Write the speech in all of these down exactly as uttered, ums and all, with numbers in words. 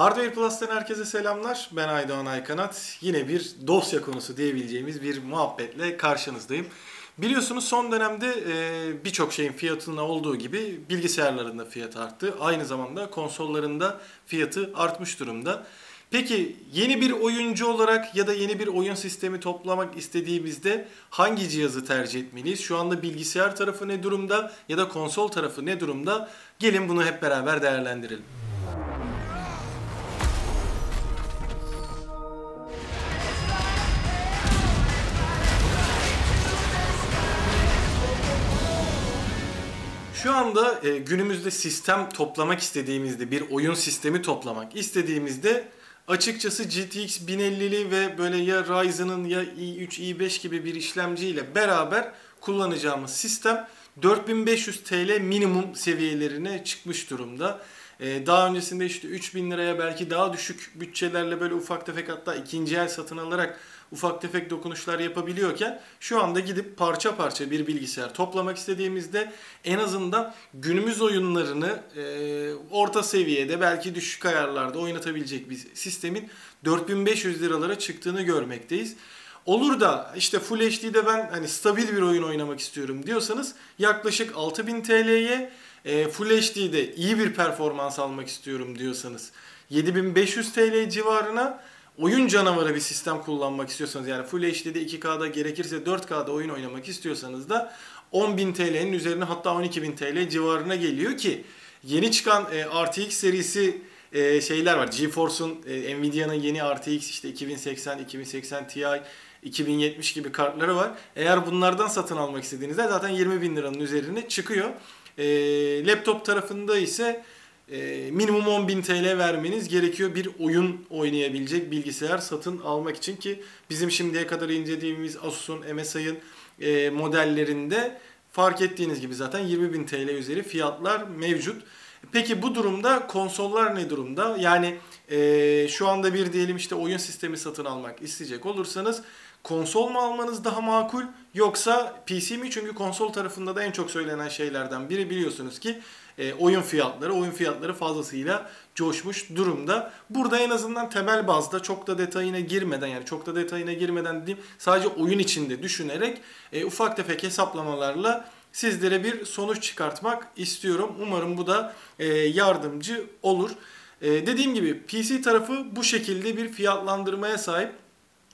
Hardware Plus'tan herkese selamlar. Ben Aydoğan Aykanat. Yine bir dosya konusu diyebileceğimiz bir muhabbetle karşınızdayım. Biliyorsunuz son dönemde birçok şeyin fiyatına olduğu gibi bilgisayarların da fiyatı arttı. Aynı zamanda konsolların da fiyatı artmış durumda. Peki yeni bir oyuncu olarak ya da yeni bir oyun sistemi toplamak istediğimizde hangi cihazı tercih etmeliyiz? Şu anda bilgisayar tarafı ne durumda ya da konsol tarafı ne durumda? Gelin bunu hep beraber değerlendirelim. Şu anda e, günümüzde sistem toplamak istediğimizde, bir oyun sistemi toplamak istediğimizde açıkçası G T X bin ellili ve böyle ya Ryzen'ın ya i üç i beş gibi bir işlemciyle beraber kullanacağımız sistem dört bin beş yüz TL minimum seviyelerine çıkmış durumda. E, daha öncesinde işte üç bin liraya belki daha düşük bütçelerle böyle ufak tefek, hatta ikinci el satın alarak ufak tefek dokunuşlar yapabiliyorken şu anda gidip parça parça bir bilgisayar toplamak istediğimizde en azından günümüz oyunlarını e, orta seviyede, belki düşük ayarlarda oynatabilecek bir sistemin dört bin beş yüz liralara çıktığını görmekteyiz. Olur da işte Full H D'de ben hani stabil bir oyun oynamak istiyorum diyorsanız yaklaşık altı bin TL'ye, e, Full H D'de iyi bir performans almak istiyorum diyorsanız yedi bin beş yüz TL civarına, oyun canavarı bir sistem kullanmak istiyorsanız, yani Full H D'de iki K'da gerekirse dört K'da oyun oynamak istiyorsanız da on bin TL'nin üzerine, hatta on iki bin TL civarına geliyor ki yeni çıkan e, R T X serisi e, şeyler var. Geforce'un, e, Nvidia'nın yeni R T X işte iki bin seksen, iki bin seksen Ti, iki bin yetmiş gibi kartları var. Eğer bunlardan satın almak istediğinizde zaten yirmi bin liranın üzerine çıkıyor. E, laptop tarafında ise minimum on bin TL vermeniz gerekiyor bir oyun oynayabilecek bilgisayar satın almak için ki bizim şimdiye kadar incelediğimiz Asus'un, M S I'ın modellerinde fark ettiğiniz gibi zaten yirmi bin TL üzeri fiyatlar mevcut. Peki bu durumda konsollar ne durumda? Yani e, şu anda bir diyelim işte oyun sistemi satın almak isteyecek olursanız konsol mu almanız daha makul yoksa P C mi? Çünkü konsol tarafında da en çok söylenen şeylerden biri biliyorsunuz ki e, oyun fiyatları, oyun fiyatları fazlasıyla coşmuş durumda. Burada en azından temel bazda çok da detayına girmeden, yani çok da detayına girmeden diyeyim, sadece oyun içinde düşünerek e, ufak tefek hesaplamalarla sizlere bir sonuç çıkartmak istiyorum. Umarım bu da yardımcı olur. Dediğim gibi P C tarafı bu şekilde bir fiyatlandırmaya sahip.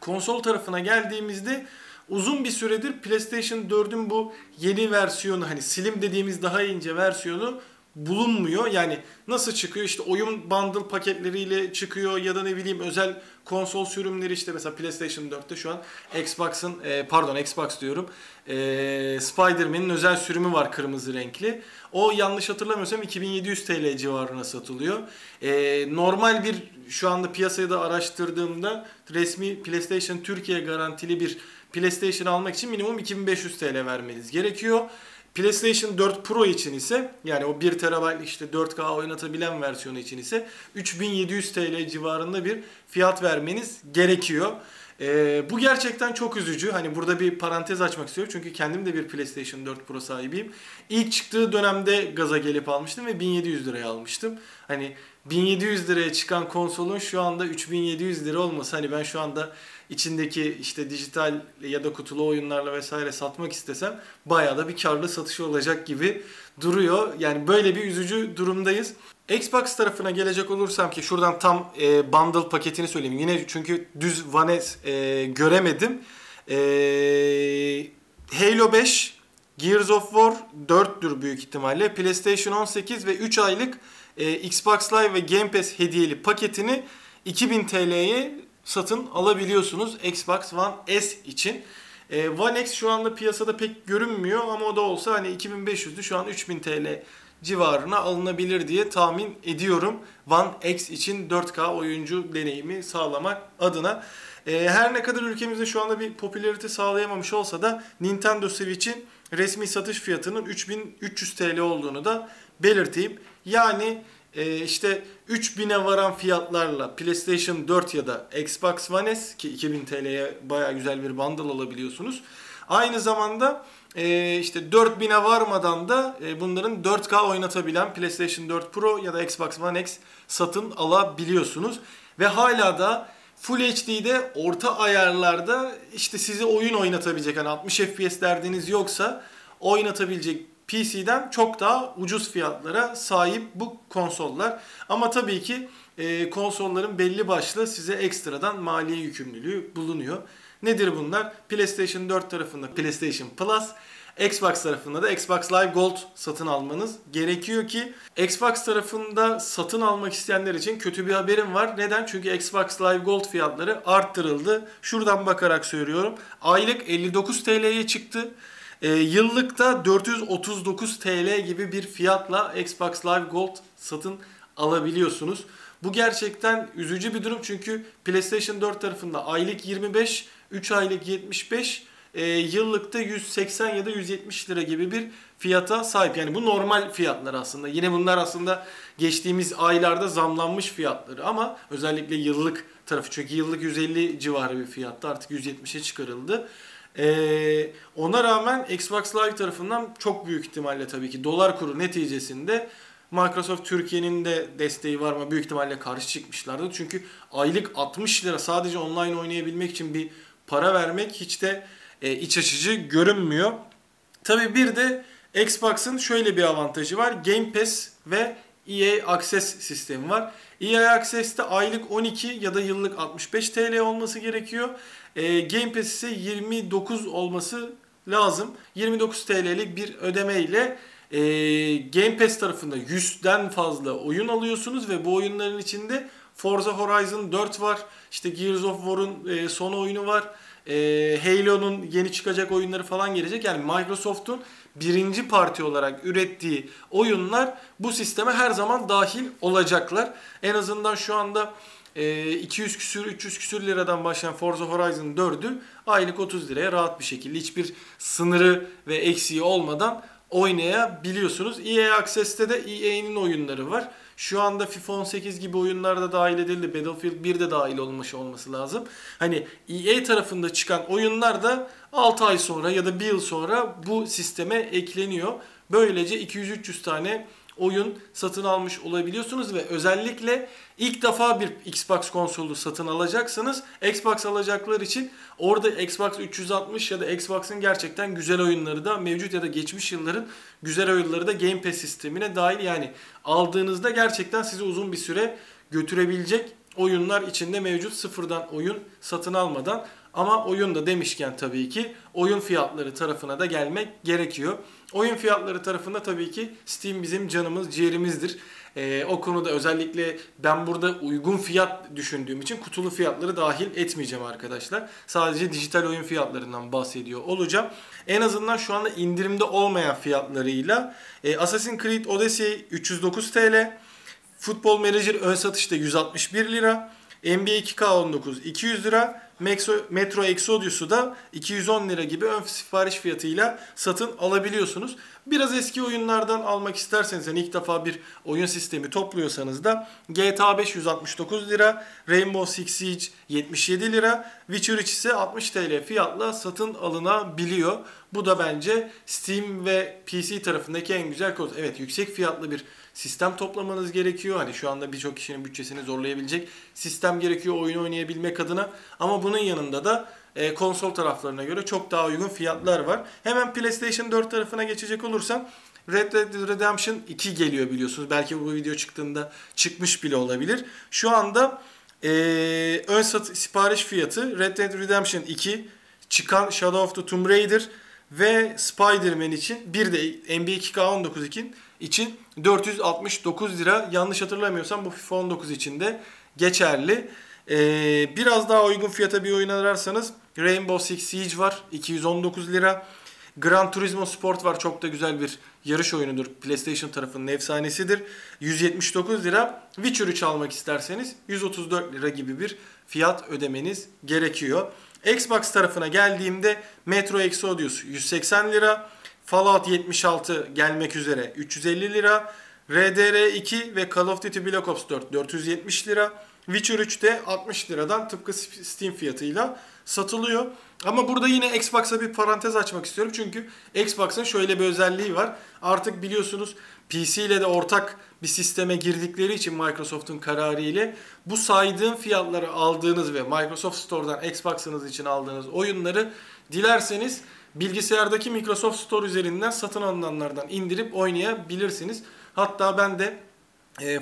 Konsol tarafına geldiğimizde uzun bir süredir PlayStation dördün bu yeni versiyonu, hani slim dediğimiz daha ince versiyonu bulunmuyor. Yani nasıl çıkıyor? İşte oyun bundle paketleriyle çıkıyor ya da ne bileyim özel konsol sürümleri, işte mesela PlayStation dörtte şu an Xbox'ın pardon Xbox diyorum Spider-Man'in özel sürümü var, kırmızı renkli. O yanlış hatırlamıyorsam iki bin yedi yüz TL civarına satılıyor. Normal bir, şu anda piyasayı da araştırdığımda resmi PlayStation Türkiye garantili bir PlayStation almak için minimum iki bin beş yüz TL vermeniz gerekiyor. PlayStation dört Pro için ise, yani o bir terabayt işte dört K oynatabilen versiyonu için ise üç bin yedi yüz TL civarında bir fiyat vermeniz gerekiyor. Ee, bu gerçekten çok üzücü. Hani burada bir parantez açmak istiyorum çünkü kendim de bir PlayStation dört Pro sahibiyim. İlk çıktığı dönemde gaza gelip almıştım ve bin yedi yüz liraya almıştım. Hani bin yedi yüz liraya çıkan konsolun şu anda üç bin yedi yüz lira olması, hani ben şu anda içindeki işte dijital ya da kutulu oyunlarla vesaire satmak istesem bayağı da bir karlı satışı olacak gibi duruyor. Yani böyle bir üzücü durumdayız. Xbox tarafına gelecek olursam ki şuradan tam e, bundle paketini söyleyeyim. Yine çünkü düz One S e, göremedim. E, Halo beş, Gears of War dörttür büyük ihtimalle. PlayStation on sekiz ve üç aylık e, Xbox Live ve Game Pass hediyeli paketini iki bin TL'ye satın alabiliyorsunuz Xbox One S için. E, One X şu anda piyasada pek görünmüyor ama o da olsa hani iki bin beş yüzdü, şu an üç bin TL civarına alınabilir diye tahmin ediyorum One X için dört K oyuncu deneyimi sağlamak adına. E, her ne kadar ülkemizde şu anda bir popülarite sağlayamamış olsa da Nintendo Switch'in resmi satış fiyatının üç bin üç yüz TL olduğunu da belirteyim. Yani e, işte üç bine varan fiyatlarla PlayStation dört ya da Xbox One S ki iki bin TL'ye baya güzel bir bundle alabiliyorsunuz. Aynı zamanda e, işte dört bine varmadan da e, bunların dört K oynatabilen PlayStation dört Pro ya da Xbox One X satın alabiliyorsunuz. Ve hala da Full H D'de orta ayarlarda işte sizi oyun oynatabilecek, hani altmış F P S derdiniz yoksa oynatabilecek P C'den çok daha ucuz fiyatlara sahip bu konsollar. Ama tabii ki e, konsolların belli başlı size ekstradan maliye yükümlülüğü bulunuyor. Nedir bunlar? PlayStation dört tarafında PlayStation Plus, Xbox tarafında da Xbox Live Gold satın almanız gerekiyor ki Xbox tarafında satın almak isteyenler için kötü bir haberim var. Neden? Çünkü Xbox Live Gold fiyatları arttırıldı. Şuradan bakarak söylüyorum. Aylık elli dokuz T L'ye çıktı. E, yıllıkta dört yüz otuz dokuz T L gibi bir fiyatla Xbox Live Gold satın alabiliyorsunuz. Bu gerçekten üzücü bir durum çünkü PlayStation dört tarafında aylık yirmi beş, üç aylık yetmiş beş, e, yıllıkta yüz seksen ya da yüz yetmiş lira gibi bir fiyata sahip. Yani bu normal fiyatlar aslında. Yine bunlar aslında geçtiğimiz aylarda zamlanmış fiyatları ama özellikle yıllık tarafı. Çünkü yıllık yüz elli civarı bir fiyatta, artık yüz yetmişe çıkarıldı. Ee, ona rağmen Xbox Live tarafından çok büyük ihtimalle tabii ki dolar kuru neticesinde Microsoft Türkiye'nin de desteği var mı büyük ihtimalle karşı çıkmışlardı. Çünkü aylık altmış lira sadece online oynayabilmek için bir para vermek hiç de e, iç açıcı görünmüyor. Tabii bir de Xbox'ın şöyle bir avantajı var. Game Pass ve E A Access sistemi var. E A Access'te aylık on iki ya da yıllık altmış beş T L olması gerekiyor. E, Game Pass ise yirmi dokuz olması lazım. yirmi dokuz T L'lik bir ödemeyle e, Game Pass tarafında yüzden fazla oyun alıyorsunuz ve bu oyunların içinde Forza Horizon dört var. İşte Gears of War'un e, son oyunu var. E, Halo'nun yeni çıkacak oyunları falan gelecek. Yani Microsoft'un birinci parti olarak ürettiği oyunlar bu sisteme her zaman dahil olacaklar. En azından şu anda iki yüz küsür, üç yüz küsür liradan başlayan Forza Horizon dördü aylık otuz liraya rahat bir şekilde hiçbir sınırı ve eksiği olmadan oynayabiliyorsunuz. E A Access'te de E A'nin oyunları var. Şu anda FIFA on sekiz gibi oyunlarda dahil edildi. Battlefield bir de dahil olmuş olması lazım. Hani E A tarafında çıkan oyunlar da altı ay sonra ya da bir yıl sonra bu sisteme ekleniyor. Böylece iki yüz üç yüz tane oyun satın almış olabiliyorsunuz ve özellikle ilk defa bir Xbox konsolu satın alacaksanız Xbox alacaklar için orada Xbox üç yüz altmış ya da Xbox'ın gerçekten güzel oyunları da mevcut ya da geçmiş yılların güzel oyunları da Game Pass sistemine dahil. Yani aldığınızda gerçekten sizi uzun bir süre götürebilecek oyunlar içinde mevcut, sıfırdan oyun satın almadan. Ama oyun da demişken tabii ki oyun fiyatları tarafına da gelmek gerekiyor. Oyun fiyatları tarafında tabii ki Steam bizim canımız, ciğerimizdir. Ee, o konuda özellikle ben burada uygun fiyat düşündüğüm için kutulu fiyatları dahil etmeyeceğim arkadaşlar. Sadece dijital oyun fiyatlarından bahsediyor olacağım. En azından şu anda indirimde olmayan fiyatlarıyla e, Assassin's Creed Odyssey üç yüz dokuz T L, Football Manager ön satışta yüz altmış bir lira, N B A iki K on dokuz iki yüz lira, Metro Exodus'u da iki yüz on lira gibi ön sipariş fiyatıyla satın alabiliyorsunuz. Biraz eski oyunlardan almak isterseniz, yani ilk defa bir oyun sistemi topluyorsanız da G T A beş yüz altmış dokuz lira, Rainbow Six Siege yetmiş yedi lira, Witcher üç ise altmış T L fiyatla satın alınabiliyor. Bu da bence Steam ve P C tarafındaki en güzel konu. Evet, yüksek fiyatlı bir sistem toplamanız gerekiyor. Hani şu anda birçok kişinin bütçesini zorlayabilecek sistem gerekiyor oyun oynayabilmek adına. Ama bunun yanında da e, konsol taraflarına göre çok daha uygun fiyatlar var. Hemen PlayStation dört tarafına geçecek olursam Red Dead Redemption iki geliyor biliyorsunuz. Belki bu video çıktığında çıkmış bile olabilir. Şu anda e, ön satı, sipariş fiyatı Red Dead Redemption iki, çıkan Shadow of the Tomb Raider ve Spider-Man için, bir de N B A iki K on dokuz için dört yüz altmış dokuz lira. Yanlış hatırlamıyorsam bu FIFA on dokuz için de geçerli. Ee, biraz daha uygun fiyata bir oyun ararsanız Rainbow Six Siege var iki yüz on dokuz lira. Gran Turismo Sport var, çok da güzel bir yarış oyunudur. PlayStation tarafının efsanesidir. yüz yetmiş dokuz lira. Witcher üç almak isterseniz yüz otuz dört lira gibi bir fiyat ödemeniz gerekiyor. Xbox tarafına geldiğimde Metro Exodus yüz seksen lira. Fallout yetmiş altı gelmek üzere üç yüz elli lira. R D R iki ve Call of Duty Black Ops dört dört yüz yetmiş lira. Witcher üç de altmış liradan tıpkı Steam fiyatıyla satılıyor. Ama burada yine Xbox'a bir parantez açmak istiyorum. Çünkü Xbox'ın şöyle bir özelliği var. Artık biliyorsunuz P C ile de ortak bir sisteme girdikleri için Microsoft'un kararı ile bu saydığım fiyatları aldığınız ve Microsoft Store'dan Xbox'ınız için aldığınız oyunları dilerseniz bilgisayardaki Microsoft Store üzerinden satın alınanlardan indirip oynayabilirsiniz. Hatta ben de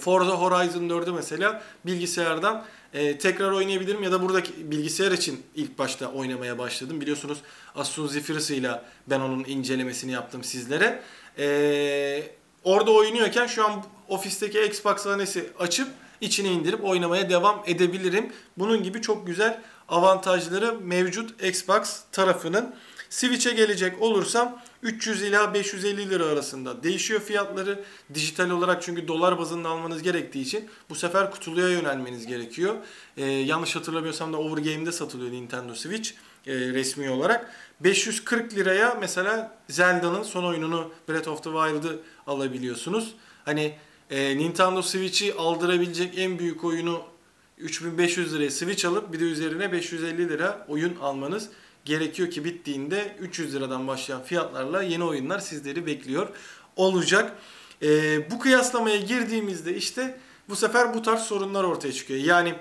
Forza Horizon dört'ü mesela bilgisayardan Ee, tekrar oynayabilirim ya da buradaki bilgisayar için ilk başta oynamaya başladım. Biliyorsunuz Asus'un Zephyrus'ıyla ben onun incelemesini yaptım sizlere. Ee, orada oynuyorken şu an ofisteki Xbox One S'i açıp içine indirip oynamaya devam edebilirim. Bunun gibi çok güzel avantajları mevcut Xbox tarafının. Switch'e gelecek olursam üç yüz ila beş yüz elli lira arasında değişiyor fiyatları. Dijital olarak çünkü dolar bazında almanız gerektiği için bu sefer kutuluya yönelmeniz gerekiyor. Ee, yanlış hatırlamıyorsam da Overgame'de satılıyor Nintendo Switch e, resmi olarak. beş yüz kırk liraya mesela Zelda'nın son oyununu Breath of the Wild'ı alabiliyorsunuz. Hani e, Nintendo Switch'i aldırabilecek en büyük oyunu üç bin beş yüz liraya Switch alıp bir de üzerine beş yüz elli lira oyun almanız gerekiyor ki bittiğinde üç yüz liradan başlayan fiyatlarla yeni oyunlar sizleri bekliyor olacak. Ee, bu kıyaslamaya girdiğimizde işte bu sefer bu tarz sorunlar ortaya çıkıyor. Yani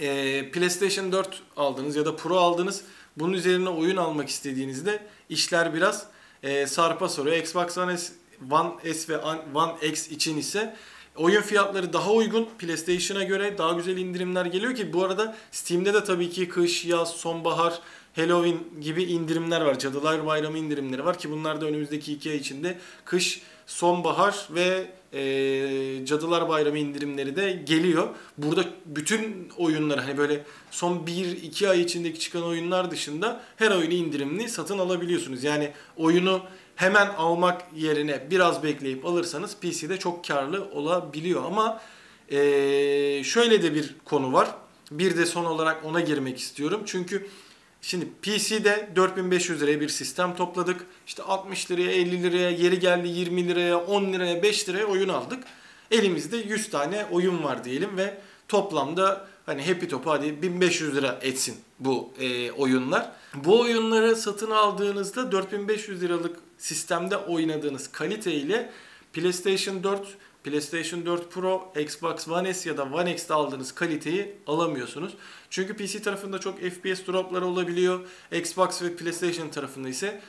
e, PlayStation dört aldınız ya da Pro aldınız. Bunun üzerine oyun almak istediğinizde işler biraz e, sarpa soruyor. Xbox One S, One S ve One X için ise oyun fiyatları daha uygun PlayStation'a göre, daha güzel indirimler geliyor ki bu arada Steam'de de tabii ki kış, yaz, sonbahar, Halloween gibi indirimler var. Cadılar Bayramı indirimleri var ki bunlar da önümüzdeki iki ay içinde kış, sonbahar ve e, Cadılar Bayramı indirimleri de geliyor. Burada bütün oyunlar hani böyle son bir iki ay içindeki çıkan oyunlar dışında her oyunu indirimli satın alabiliyorsunuz. Yani oyunu hemen almak yerine biraz bekleyip alırsanız P C'de çok karlı olabiliyor. Ama e, şöyle de bir konu var. Bir de son olarak ona girmek istiyorum. Çünkü şimdi P C'de dört bin beş yüz liraya bir sistem topladık. İşte altmış liraya, elli liraya, yeri geldi yirmi liraya, on liraya, beş liraya oyun aldık. Elimizde yüz tane oyun var diyelim ve toplamda hani Happy Top'a hadi bin beş yüz lira etsin bu e, oyunlar. Bu oyunları satın aldığınızda dört bin beş yüz liralık sistemde oynadığınız kalite ile PlayStation dört, PlayStation dört Pro, Xbox One S ya da One X'te aldığınız kaliteyi alamıyorsunuz. Çünkü P C tarafında çok F P S dropları olabiliyor. Xbox ve PlayStation tarafında ise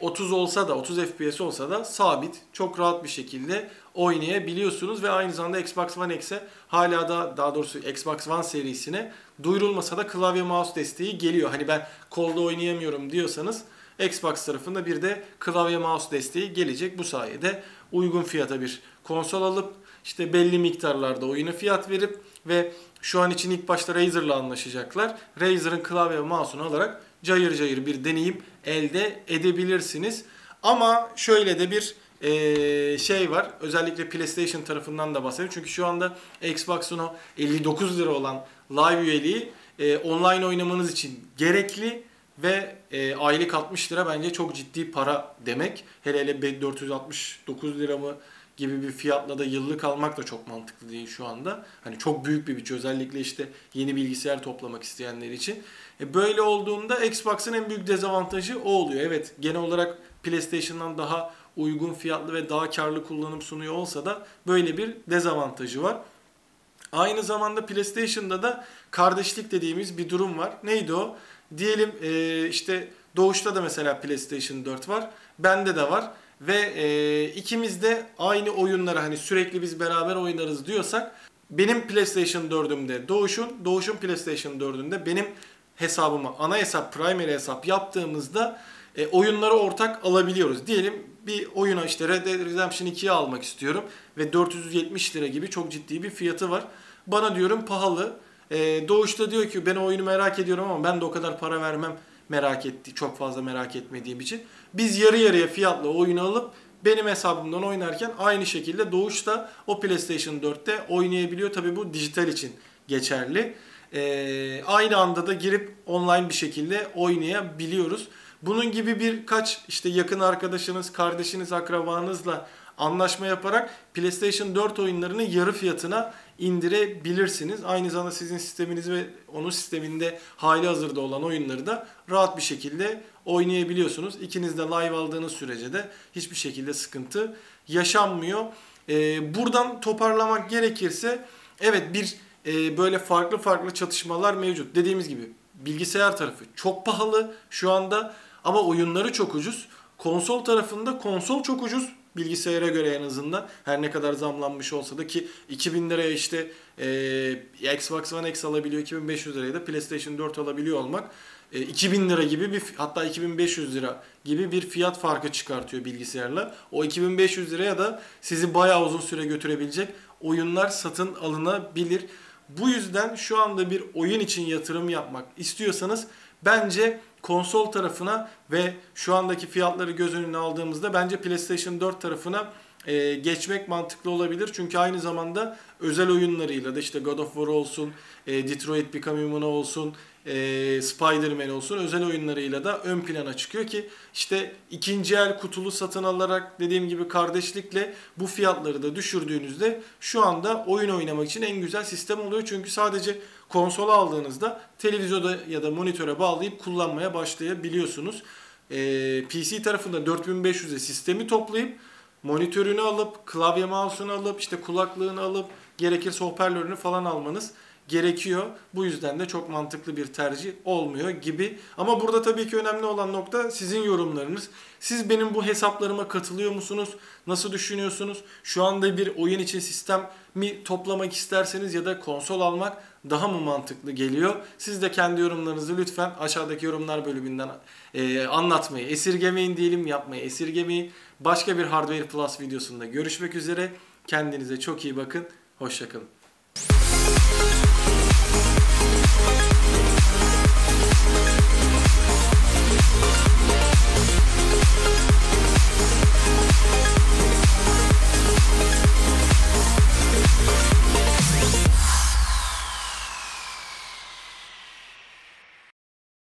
otuz olsa da, otuz F P S olsa da sabit, çok rahat bir şekilde oynayabiliyorsunuz ve aynı zamanda Xbox One X'e hala da, daha doğrusu Xbox One serisine duyurulmasa da klavye mouse desteği geliyor. Hani ben kolda oynayamıyorum diyorsanız Xbox tarafında bir de klavye mouse desteği gelecek. Bu sayede uygun fiyata bir konsol alıp işte belli miktarlarda oyunu fiyat verip ve şu an için ilk başta Razer'la anlaşacaklar. Razer'ın klavye mouse'unu alarak cayır cayır bir deneyim elde edebilirsiniz. Ama şöyle de bir Ee, şey var. Özellikle PlayStation tarafından da bahsedeyim. Çünkü şu anda Xbox'un o elli dokuz lira olan Live üyeliği e, online oynamanız için gerekli ve e, aylık altmış lira bence çok ciddi para demek. Hele hele dört yüz altmış dokuz lira mı gibi bir fiyatla da yıllık almak da çok mantıklı değil şu anda. Hani çok büyük bir bütçe özellikle işte yeni bilgisayar toplamak isteyenler için. E, böyle olduğunda Xbox'ın en büyük dezavantajı o oluyor. Evet, genel olarak PlayStation'dan daha uygun fiyatlı ve daha karlı kullanım sunuyor olsa da böyle bir dezavantajı var. Aynı zamanda PlayStation'da da kardeşlik dediğimiz bir durum var. Neydi o? Diyelim işte Doğuş'ta da mesela PlayStation dört var. Bende de var. Ve ikimiz de aynı oyunları hani sürekli biz beraber oynarız diyorsak benim PlayStation dört'ümde Doğuş'un, Doğuş'un PlayStation dört'ünde benim hesabıma ana hesap, primary hesap yaptığımızda E, oyunları ortak alabiliyoruz. Diyelim bir oyuna işte Red Dead Redemption iki'yi almak istiyorum ve dört yüz yetmiş lira gibi çok ciddi bir fiyatı var. Bana diyorum pahalı. E, Doğuş'ta diyor ki ben oyunu merak ediyorum ama ben de o kadar para vermem merak etti, çok fazla merak etmediğim için. Biz yarı yarıya fiyatla oyunu alıp benim hesabımdan oynarken aynı şekilde Doğuş'ta o PlayStation dört'te oynayabiliyor. Tabii bu dijital için geçerli. E, aynı anda da girip online bir şekilde oynayabiliyoruz. Bunun gibi birkaç işte yakın arkadaşınız, kardeşiniz, akrabanızla anlaşma yaparak PlayStation dört oyunlarını yarı fiyatına indirebilirsiniz. Aynı zamanda sizin sisteminiz ve onun sisteminde hali hazırda olan oyunları da rahat bir şekilde oynayabiliyorsunuz. İkiniz de live aldığınız sürece de hiçbir şekilde sıkıntı yaşanmıyor. Ee, buradan toparlamak gerekirse evet bir e, böyle farklı farklı çatışmalar mevcut. Dediğimiz gibi bilgisayar tarafı çok pahalı şu anda ama oyunları çok ucuz. Konsol tarafında konsol çok ucuz bilgisayara göre en azından. Her ne kadar zamlanmış olsa da ki iki bin liraya işte e, Xbox One X alabiliyor, iki bin beş yüz liraya da PlayStation dört alabiliyor olmak e, iki bin lira gibi bir, hatta iki bin beş yüz lira gibi bir fiyat farkı çıkartıyor bilgisayarla. O iki bin beş yüz liraya da sizi bayağı uzun süre götürebilecek oyunlar satın alınabilir. Bu yüzden şu anda bir oyun için yatırım yapmak istiyorsanız bence konsol tarafına ve şu andaki fiyatları göz önüne aldığımızda bence PlayStation dört tarafına e, geçmek mantıklı olabilir. Çünkü aynı zamanda özel oyunlarıyla da işte God of War olsun, e, Detroit Become Human olsun, e, Spider-Man olsun özel oyunlarıyla da ön plana çıkıyor ki işte ikinci el kutulu satın alarak dediğim gibi kardeşlikle bu fiyatları da düşürdüğünüzde şu anda oyun oynamak için en güzel sistem oluyor. Çünkü sadece konsola aldığınızda televizyona ya da monitöre bağlayıp kullanmaya başlayabiliyorsunuz. Ee, P C tarafında dört bin beş yüze sistemi toplayıp monitörünü alıp, klavye mouse'unu alıp, işte kulaklığını alıp, gerekirse hoparlörünü falan almanız gerekiyor. Bu yüzden de çok mantıklı bir tercih olmuyor gibi. Ama burada tabii ki önemli olan nokta sizin yorumlarınız. Siz benim bu hesaplarıma katılıyor musunuz? Nasıl düşünüyorsunuz? Şu anda bir oyun için sistem mi toplamak isterseniz ya da konsol almak daha mı mantıklı geliyor? Siz de kendi yorumlarınızı lütfen aşağıdaki yorumlar bölümünden e, anlatmayı esirgemeyin diyelim, yapmayı esirgemeyin. Başka bir Hardware Plus videosunda görüşmek üzere. Kendinize çok iyi bakın. Hoşça kalın. We'll be right back.